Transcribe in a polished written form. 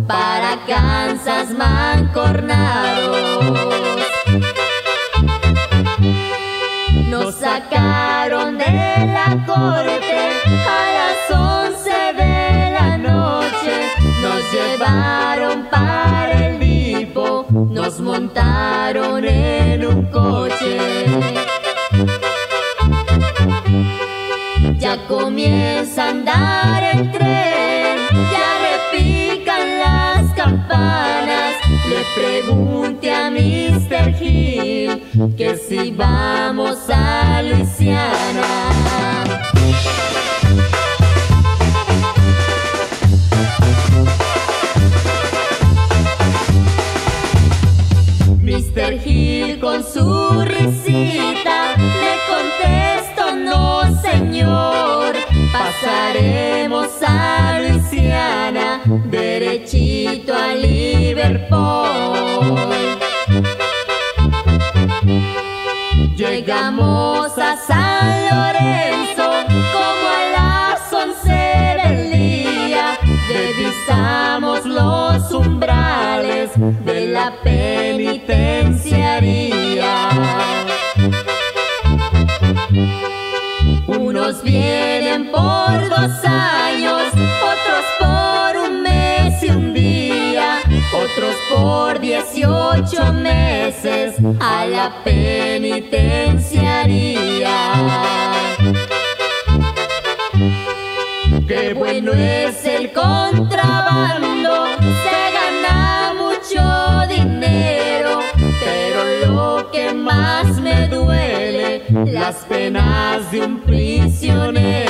para Kansas mancornados. Nos sacaron de la corte a las 11 de la noche. Nos llevaron para el Lipo, nos montaron en un coche. Ya comienza a andar el tren, ya repican las campanas. Le pregunté a Mr. Hill que si vamos a Luisiana. Mr. Hill con su risita le contesto: no señor, pasaremos a Luisiana, derechito a Liverpool. Llegamos a San Lorenzo como a las 11 del día, revisamos los umbrales de la penitenciaría. Unos vienen por 2 años, otros por 1 mes y 1 día, otros por 18 meses a la penitenciaría. Qué bueno es el contrabando, se gana mucho dinero, pero lo que más me duele, las penas de un prisionero.